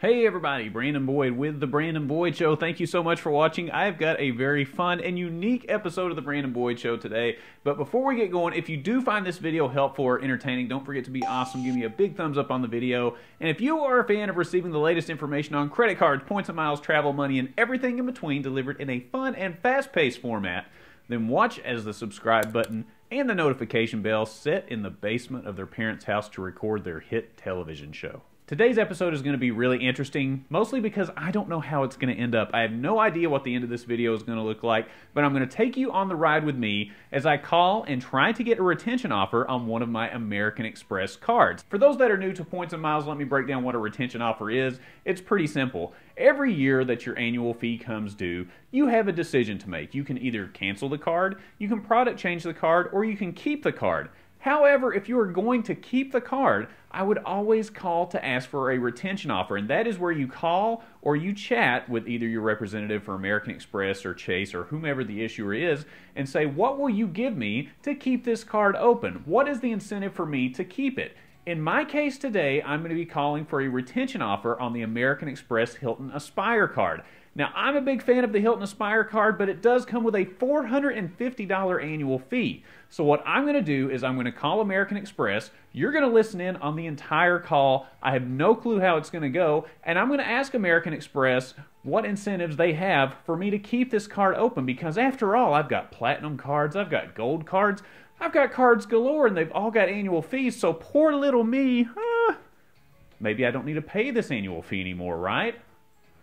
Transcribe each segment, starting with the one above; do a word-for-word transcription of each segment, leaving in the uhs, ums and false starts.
Hey everybody, Brandon Boyd with The Brandon Boyd Show. Thank you so much for watching. I've got a very fun and unique episode of The Brandon Boyd Show today. But before we get going, if you do find this video helpful or entertaining, don't forget to be awesome. Give me a big thumbs up on the video. And if you are a fan of receiving the latest information on credit cards, points and miles, travel money, and everything in between delivered in a fun and fast-paced format, then watch as the subscribe button and the notification bell sit in the basement of their parents' house to record their hit television show. Today's episode is going to be really interesting, mostly because I don't know how it's going to end up. I have no idea what the end of this video is going to look like, but I'm going to take you on the ride with me as I call and try to get a retention offer on one of my American Express cards. For those that are new to points and miles, let me break down what a retention offer is. It's pretty simple. Every year that your annual fee comes due, you have a decision to make. You can either cancel the card, you can product change the card, or you can keep the card. However, if you are going to keep the card, I would always call to ask for a retention offer, and that is where you call or you chat with either your representative for American Express or Chase or whomever the issuer is and say, what will you give me to keep this card open? What is the incentive for me to keep it? In my case today, I'm going to be calling for a retention offer on the American Express Hilton Aspire card. Now, I'm a big fan of the Hilton Aspire card, but it does come with a four hundred fifty dollar annual fee. So what I'm going to do is I'm going to call American Express. You're going to listen in on the entire call. I have no clue how it's going to go, and I'm going to ask American Express what incentives they have for me to keep this card open, because after all, I've got Platinum cards, I've got Gold cards, I've got cards galore, and they've all got annual fees, so poor little me, ah, maybe I don't need to pay this annual fee anymore, right?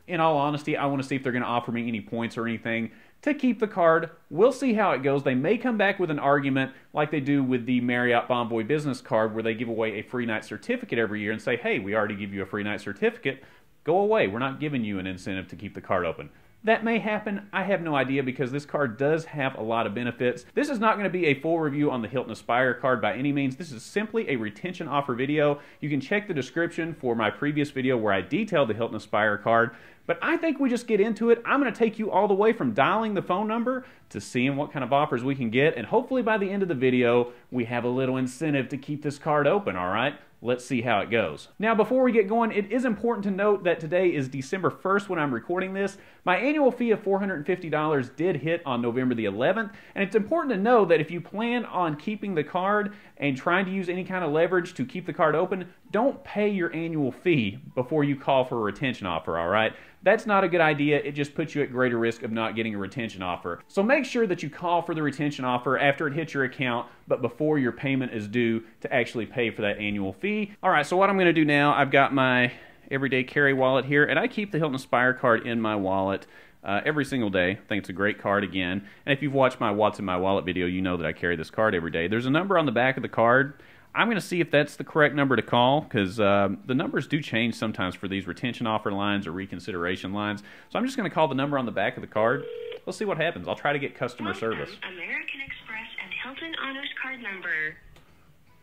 In all honesty, I want to see if they're going to offer me any points or anything to keep the card. We'll see how it goes. They may come back with an argument like they do with the Marriott Bonvoy business card, where they give away a free night certificate every year and say, hey, we already give you a free night certificate. Go away. We're not giving you an incentive to keep the card open. That may happen. I have no idea, because this card does have a lot of benefits. This is not going to be a full review on the Hilton Aspire card by any means. This is simply a retention offer video. You can check the description for my previous video where I detailed the Hilton Aspire card. But I think we just get into it. I'm going to take you all the way from dialing the phone number to seeing what kind of offers we can get. And hopefully by the end of the video, we have a little incentive to keep this card open, all right? Let's see how it goes. Now, before we get going, it is important to note that today is December first when I'm recording this. My annual fee of four hundred fifty dollars did hit on November the eleventh, and it's important to know that if you plan on keeping the card and trying to use any kind of leverage to keep the card open, don't pay your annual fee before you call for a retention offer, all right? That's not a good idea. It just puts you at greater risk of not getting a retention offer. So make sure that you call for the retention offer after it hits your account, but before your payment is due, to actually pay for that annual fee. All right, so what I'm gonna do now, I've got my everyday carry wallet here, and I keep the Hilton Aspire card in my wallet uh, every single day. I think it's a great card again. And if you've watched my What's in My Wallet video, you know that I carry this card every day. There's a number on the back of the card. I'm going to see if that's the correct number to call, because um, the numbers do change sometimes for these retention offer lines or reconsideration lines. So I'm just going to call the number on the back of the card. Let's see what happens. I'll try to get customer Welcome, service. American Express and Hilton Honors card number.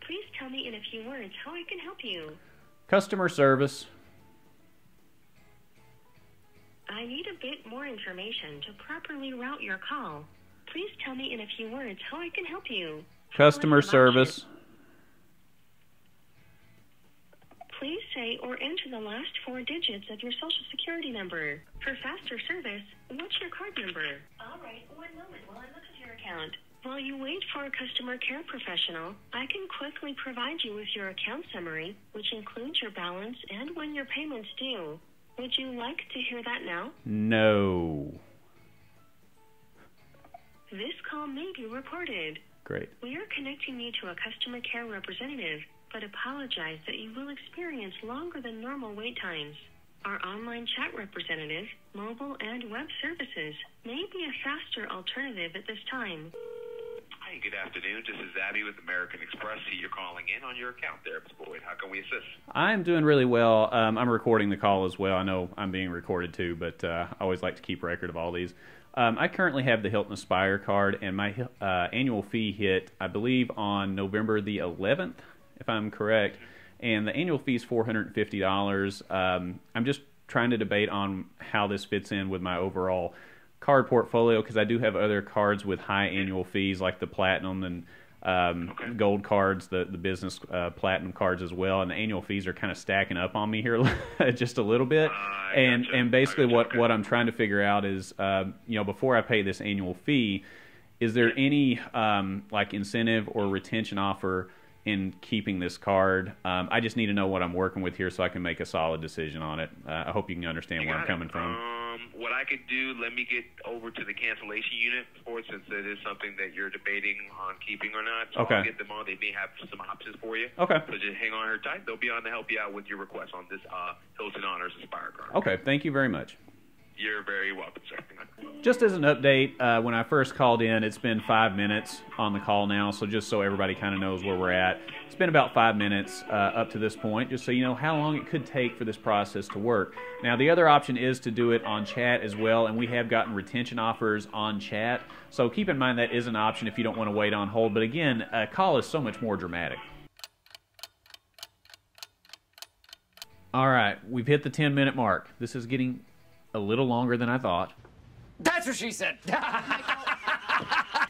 Please tell me in a few words how I can help you. Customer service. I need a bit more information to properly route your call. Please tell me in a few words how I can help you. Customer service. Please say or enter the last four digits of your social security number. For faster service, what's your card number? All right, one moment while I look at your account. While you wait for a customer care professional, I can quickly provide you with your account summary, which includes your balance and when your payment's due. Would you like to hear that now? No. This call may be recorded. Great. We are connecting you to a customer care representative, but apologize that you will experience longer than normal wait times. Our online chat representative, mobile and web services may be a faster alternative at this time. Hi, good afternoon. This is Abby with American Express. You're calling in on your account there, Miz Boyd. How can we assist? I'm doing really well. Um, I'm recording the call as well. I know I'm being recorded too, but uh, I always like to keep record of all these. Um, I currently have the Hilton Aspire card, and my uh, annual fee hit, I believe, on November the eleventh. If I'm correct, and the annual fee is four hundred fifty dollars. Um, I'm just trying to debate on how this fits in with my overall card portfolio, because I do have other cards with high annual fees like the Platinum and um, okay. Gold cards, the, the business uh, Platinum cards as well, and the annual fees are kind of stacking up on me here just a little bit. Uh, and gotcha. and basically gotcha. what, okay. what I'm trying to figure out is, uh, you know, before I pay this annual fee, is there any um, like incentive or retention offer in keeping this card? Um, I just need to know what I'm working with here so I can make a solid decision on it. Uh, I hope you can understand you where I'm coming it. from. Um, what I could do, let me get over to the cancellation unit for it, since it is something that you're debating on keeping or not. So okay. I'll get them on. They may have some options for you. Okay. So just hang on her tight. They'll be on to help you out with your request on this uh, Hilton Honors Aspire card. Okay, thank you very much. You're very welcome, sir. Just as an update, uh, when I first called in, it's been five minutes on the call now, so just so everybody kind of knows where we're at. It's been about five minutes uh, up to this point, just so you know how long it could take for this process to work. Now, the other option is to do it on chat as well, and we have gotten retention offers on chat, so keep in mind that is an option if you don't want to wait on hold. But again, a call is so much more dramatic. All right, we've hit the ten minute mark. This is getting a little longer than I thought. That's what she said. Do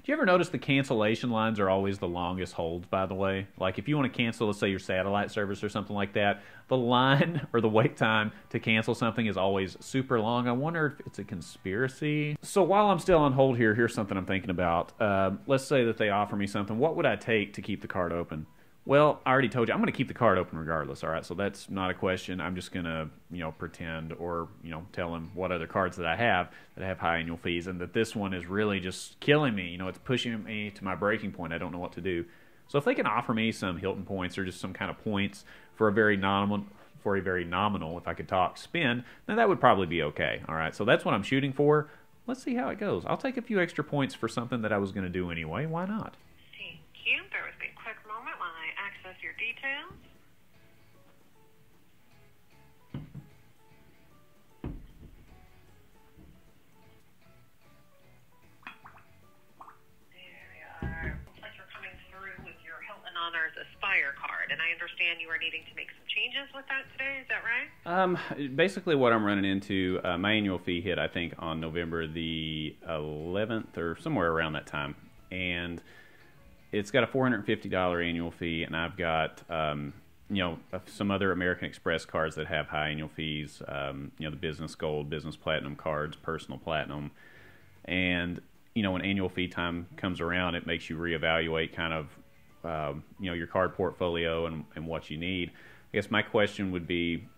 you ever notice the cancellation lines are always the longest holds, by the way? Like if you want to cancel, let's say your satellite service or something like that, the line or the wait time to cancel something is always super long. I wonder if it's a conspiracy. So while I'm still on hold here, here's something I'm thinking about. Um, let's say that they offer me something. What would I take to keep the card open? Well, I already told you, I'm going to keep the card open regardless, all right? So that's not a question. I'm just going to, you know, pretend or, you know, tell him what other cards that I have that have high annual fees and that this one is really just killing me. You know, it's pushing me to my breaking point. I don't know what to do. So if they can offer me some Hilton points or just some kind of points for a very nominal, for a very nominal, if I could talk, spend, then that would probably be okay, all right? So that's what I'm shooting for. Let's see how it goes. I'll take a few extra points for something that I was going to do anyway. Why not? Thank you. There was a quick moment while I access your details. There we are. Looks like you're coming through with your Hilton Honors Aspire card, and I understand you are needing to make some changes with that today. Is that right? Um, basically what I'm running into, uh, my annual fee hit, I think, on November the eleventh or somewhere around that time, and it's got a four hundred fifty dollar annual fee, and I've got, um, you know, some other American Express cards that have high annual fees, um, you know, the business Gold, business Platinum cards, personal Platinum. And, you know, when annual fee time comes around, it makes you reevaluate kind of, um, you know, your card portfolio and, and what you need. I guess my question would be,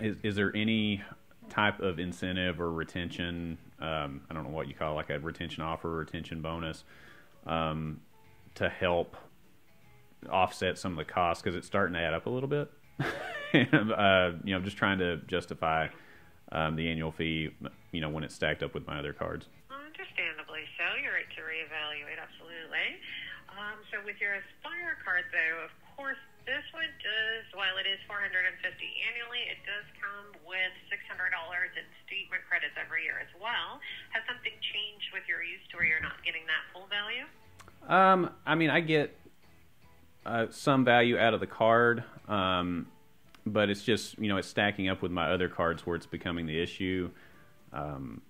is, is there any type of incentive or retention, um, I don't know what you call it, like a retention offer, retention bonus, um, to help offset some of the costs, because it's starting to add up a little bit. and, uh, you know, I'm just trying to justify um, the annual fee, you know, when it's stacked up with my other cards. Understandably so. You're right to reevaluate, absolutely. Um, so with your Aspire card, though, of course, this one does, while it is four hundred fifty dollars annually, it does come with six hundred dollars in statement credits every year as well. Has something changed with your use to where you're not getting that full value? Um, I mean, I get uh, some value out of the card, um, but it's just, you know, it's stacking up with my other cards where it's becoming the issue. Um,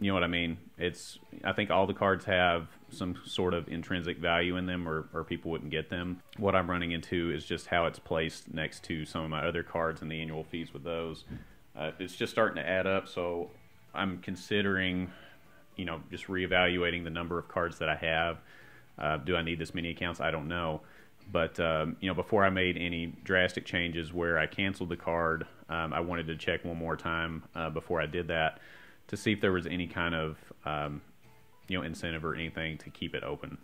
you know what I mean? It's, I think all the cards have some sort of intrinsic value in them, or, or people wouldn't get them. What I'm running into is just how it's placed next to some of my other cards and the annual fees with those. Uh, it's just starting to add up, so I'm considering, you know, just reevaluating the number of cards that I have. Uh, do I need this many accounts? I don't know. But, um, you know, before I made any drastic changes where I canceled the card, um, I wanted to check one more time uh, before I did that to see if there was any kind of, um, you know, incentive or anything to keep it open.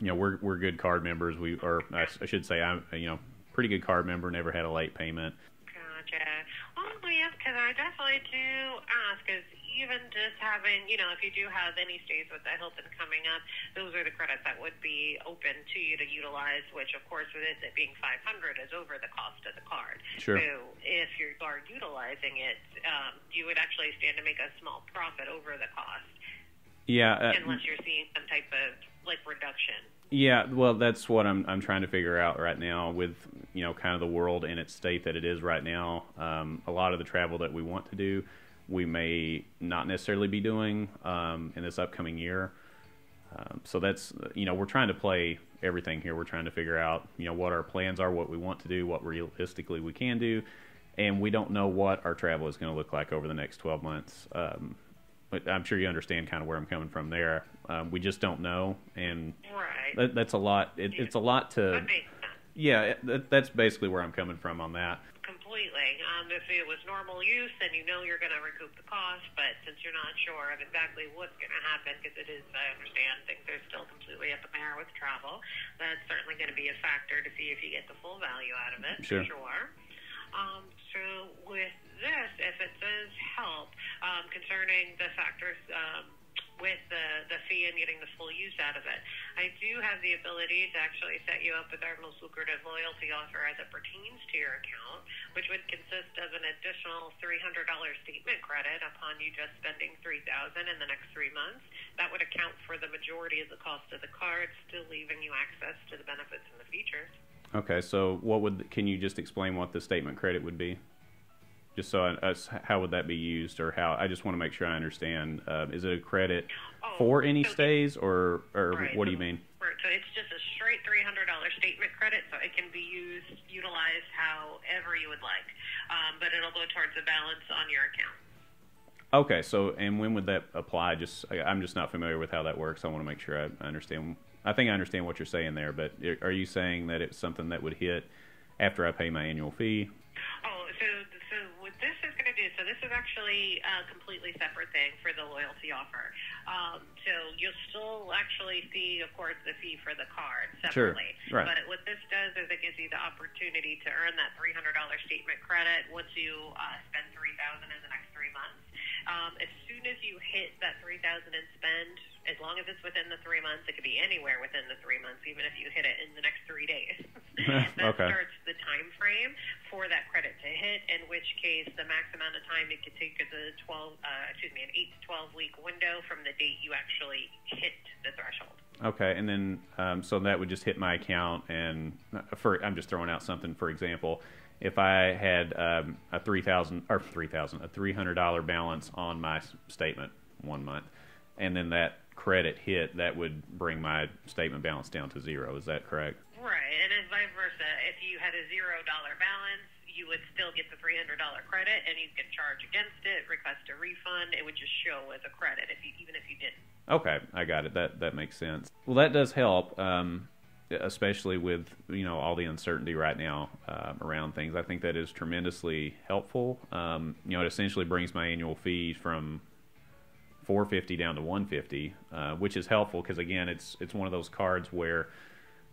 You know, we're, we're good card members. We or I, I should say I'm, you know, pretty good card member, never had a late payment. Gotcha. Well, yes, because I definitely do ask is, even just having, you know, if you do have any stays with the Hilton coming up, those are the credits that would be open to you to utilize, which, of course, with it being five hundred dollars is over the cost of the card. Sure. So if you are utilizing it, um, you would actually stand to make a small profit over the cost. Yeah. Uh, unless you're seeing some type of, like, reduction. Yeah, well, that's what I'm, I'm trying to figure out right now with, you know, kind of the world in its state that it is right now. Um, a lot of the travel that we want to do, we may not necessarily be doing um, in this upcoming year. Um, so that's, you know, we're trying to play everything here. We're trying to figure out, you know, what our plans are, what we want to do, what realistically we can do, and we don't know what our travel is going to look like over the next twelve months. Um, but I'm sure you understand kind of where I'm coming from there. Um, we just don't know, and right. that, that's a lot. It, yeah. It's a lot to. Yeah, that, that's basically where I'm coming from on that. Completely. Um, if it was normal use, then you know you're going to recoup the cost, but since you're not sure of exactly what's going to happen, because it is, I understand, things are still completely up in the air with travel, that's certainly going to be a factor to see if you get the full value out of it. Sure. Sure. Um, so with this, if it says help, um, concerning the factors, um, with the, the fee and getting the full use out of it. I do have the ability to actually set you up with our most lucrative loyalty offer as it pertains to your account, which would consist of an additional three hundred dollars statement credit upon you just spending three thousand dollars in the next three months. That would account for the majority of the cost of the card, still leaving you access to the benefits and the features. Okay, so what would, can you just explain what the statement credit would be? Just so I, how would that be used, or how? I just want to make sure I understand. Uh, is it a credit oh, for any so stays, or or right, what do you mean? Right, so it's just a straight three hundred dollar statement credit, so it can be used, utilized however you would like, um, but it'll go towards the balance on your account. Okay, so and when would that apply? Just I, I'm just not familiar with how that works. I want to make sure I understand. I think I understand what you're saying there, but are you saying that it's something that would hit after I pay my annual fee? Oh, so. This is going to do, so this is actually a completely separate thing for the loyalty offer. Um, so you'll still actually see, of course, the fee for the card separately. Sure, right. But what this does is it gives you the opportunity to earn that three hundred dollar statement credit once you uh, spend three thousand dollars in the next three months. Um, as soon as you hit that three thousand dollars and spend, as long as it's within the three months, it could be anywhere within the three months, even if you hit it in the next three days. That okay. starts the time frame for that credit to hit, in which case the max amount of time it could take is a twelve, uh, excuse me, an eight to twelve week window from the date you actually hit the threshold. Okay, and then um, so that would just hit my account, and for I'm just throwing out something. For example, if I had um, a three thousand or three thousand, a three hundred dollar balance on my statement one month, and then that credit hit, that would bring my statement balance down to zero. Is that correct? Right, and then vice versa. If you had a zero dollar balance, you would still get the three hundred dollar credit, and you could charge against it, request a refund. It would just show as a credit, if you, even if you didn't. Okay, I got it. That that makes sense. Well, that does help, um, especially with you know all the uncertainty right now uh, around things. I think that is tremendously helpful. Um, you know, it essentially brings my annual fee from four fifty down to one fifty, uh, which is helpful because again, it's it's one of those cards where.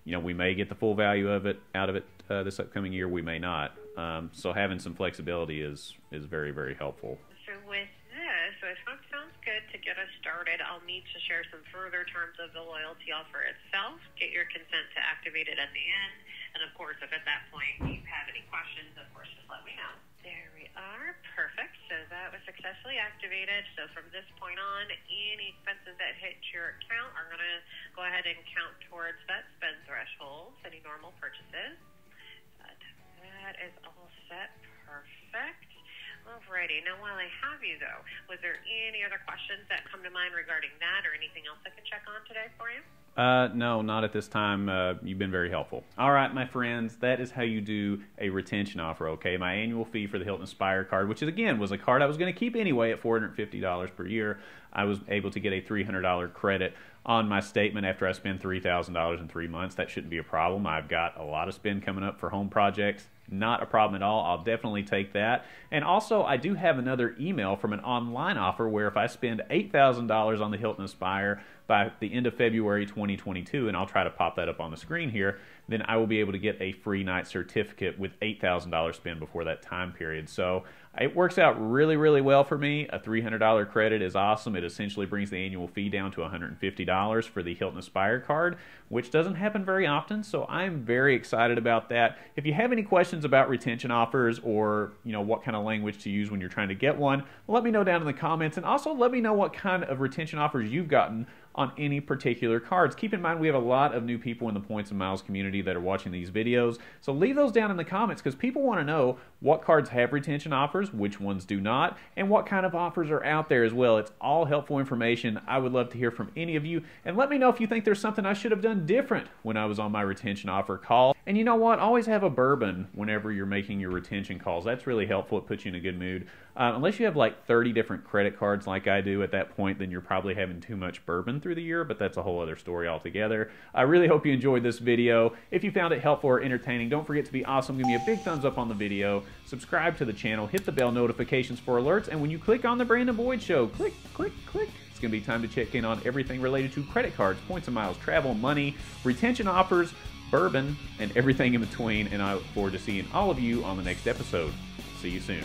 You know, we may get the full value of it out of it uh, this upcoming year. We may not. Um, so having some flexibility is is very, very helpful. So with this, if that sounds good to get us started, I'll need to share some further terms of the loyalty offer itself. Get your consent to activate it at the end. And of course, if at that point you have any questions, of course, just let me know. There we are. Perfect. So that was successfully activated. So from this point on, any expenses that hit your account are going to go ahead and count towards that spend threshold, any normal purchases. But that is all set. Perfect. Alrighty. Now, while I have you, though, was there any other questions that come to mind regarding that or anything else I can check on today for you? Uh, no, not at this time. Uh, you've been very helpful. All right, my friends, that is how you do a retention offer, okay? My annual fee for the Hilton Aspire card, which is, again, was a card I was going to keep anyway at four hundred fifty dollars per year. I was able to get a three hundred dollar credit on my statement after I spend three thousand dollars in three months. That shouldn't be a problem. I've got a lot of spend coming up for home projects. Not a problem at all. I'll definitely take that. And also, I do have another email from an online offer where if I spend eight thousand dollars on the Hilton Aspire by the end of February twenty twenty-two, and I'll try to pop that up on the screen here, then I will be able to get a free night certificate with eight thousand dollars spend before that time period. So it works out really, really well for me. A three hundred dollar credit is awesome. It essentially brings the annual fee down to one hundred fifty dollars for the Hilton Aspire card, which doesn't happen very often, so I'm very excited about that. If you have any questions about retention offers or you know what kind of language to use when you're trying to get one, let me know down in the comments, and also let me know what kind of retention offers you've gotten on any particular cards. Keep in mind, we have a lot of new people in the Points and Miles community that are watching these videos, so leave those down in the comments because people want to know what cards have retention offers, which ones do not, and what kind of offers are out there as well. It's all helpful information. I would love to hear from any of you, and let me know if you think there's something I should have done different when I was on my retention offer call. And you know what? Always have a bourbon whenever you're making your retention calls. That's really helpful. It puts you in a good mood. Uh, unless you have like thirty different credit cards like I do at that point, then you're probably having too much bourbon through the year, but that's a whole other story altogether. I really hope you enjoyed this video. If you found it helpful or entertaining, don't forget to be awesome. Give me a big thumbs up on the video. Subscribe to the channel. Hit the bell notifications for alerts. And when you click on The Brandon Boyd Show, click, click, click. It's going to be time to check in on everything related to credit cards, points and miles, travel, money, retention offers, bourbon, and everything in between. And I look forward to seeing all of you on the next episode. See you soon.